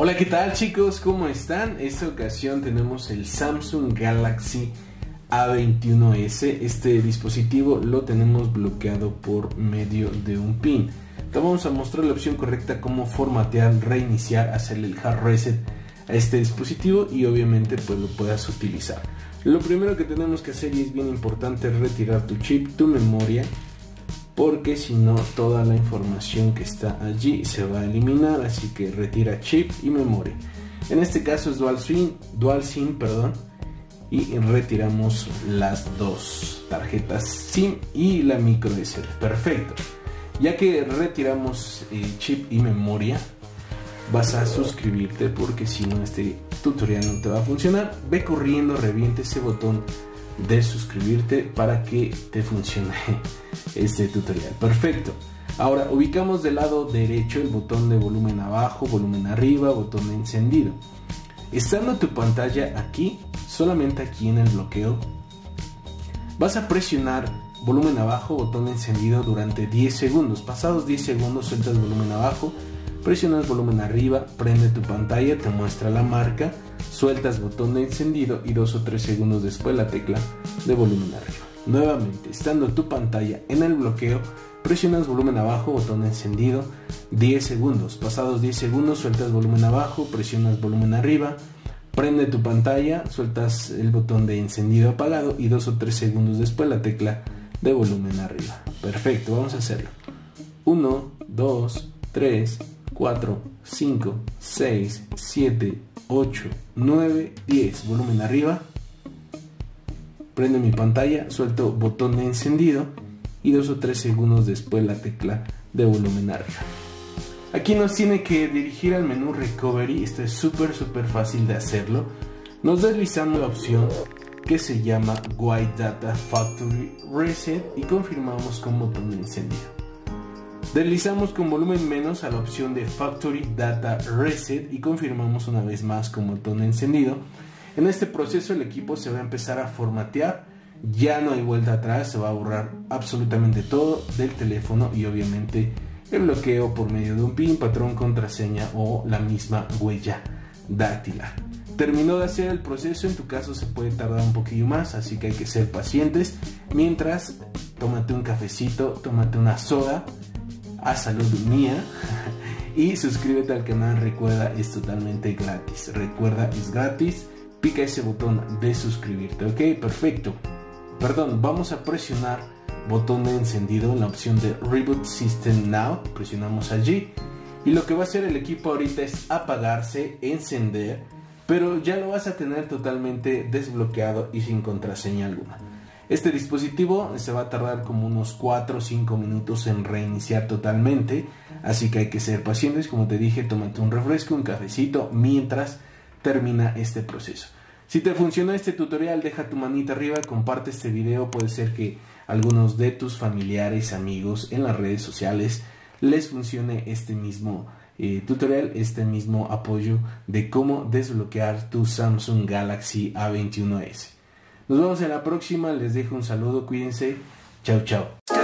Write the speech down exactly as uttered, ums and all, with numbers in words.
Hola, ¿qué tal chicos? ¿Cómo están? Esta ocasión tenemos el Samsung Galaxy A veintiuno ese. Este dispositivo lo tenemos bloqueado por medio de un pin. Te vamos a mostrar la opción correcta, cómo formatear, reiniciar, hacerle el hard reset a este dispositivo y obviamente pues lo puedas utilizar. Lo primero que tenemos que hacer, y es bien importante, es retirar tu chip, tu memoria, porque si no toda la información que está allí se va a eliminar. Así que retira chip y memoria. En este caso es dual sim, dual sim perdón, y retiramos las dos tarjetas sim y la micro ese de. Perfecto, ya que retiramos el chip y memoria, vas a suscribirte, porque si no este tutorial no te va a funcionar. Ve corriendo, reviente ese botón de suscribirte para que te funcione este tutorial. Perfecto, ahora ubicamos del lado derecho el botón de volumen abajo, volumen arriba, botón de encendido. Estando tu pantalla aquí, solamente aquí en el bloqueo, vas a presionar volumen abajo, botón de encendido durante diez segundos. Pasados diez segundos sueltas volumen abajo, presionas volumen arriba, prende tu pantalla, te muestra la marca, sueltas botón de encendido y dos o tres segundos después la tecla de volumen arriba. Nuevamente, estando tu pantalla en el bloqueo, presionas volumen abajo, botón de encendido, diez segundos. Pasados diez segundos, sueltas volumen abajo, presionas volumen arriba, prende tu pantalla, sueltas el botón de encendido apagado y dos o tres segundos después la tecla de volumen arriba. Perfecto, vamos a hacerlo. uno, dos, tres, cuatro, cinco, seis, siete, ocho, nueve, diez. Volumen arriba. Prendo mi pantalla, suelto botón de encendido y dos o tres segundos después la tecla de volumen arriba. Aquí nos tiene que dirigir al menú Recovery. Esto es súper súper fácil de hacerlo. Nos deslizamos la opción que se llama White Data Factory Reset y confirmamos con botón de encendido. Deslizamos con volumen menos a la opción de Factory Data Reset y confirmamos una vez más con botón de encendido. En este proceso el equipo se va a empezar a formatear, ya no hay vuelta atrás, se va a borrar absolutamente todo del teléfono y obviamente el bloqueo por medio de un pin, patrón, contraseña o la misma huella dactilar. Terminó de hacer el proceso, en tu caso se puede tardar un poquillo más, así que hay que ser pacientes. Mientras, tómate un cafecito, tómate una soda, a salud mía, y suscríbete al canal. Recuerda, es totalmente gratis. Recuerda, es gratis. Pica ese botón de suscribirte. Ok, perfecto. Perdón, vamos a presionar botón de encendido en la opción de Reboot System Now. Presionamos allí y lo que va a hacer el equipo ahorita es apagarse, encender, pero ya lo vas a tener totalmente desbloqueado y sin contraseña alguna. Este dispositivo se va a tardar como unos cuatro o cinco minutos en reiniciar totalmente, así que hay que ser pacientes. Como te dije, tómate un refresco, un cafecito, mientras termina este proceso. Si te funcionó este tutorial, deja tu manita arriba, comparte este video. Puede ser que a algunos de tus familiares, amigos en las redes sociales les funcione este mismo eh, tutorial, este mismo apoyo de cómo desbloquear tu Samsung Galaxy A veintiuno ese. Nos vemos en la próxima, les dejo un saludo, cuídense, chao chao.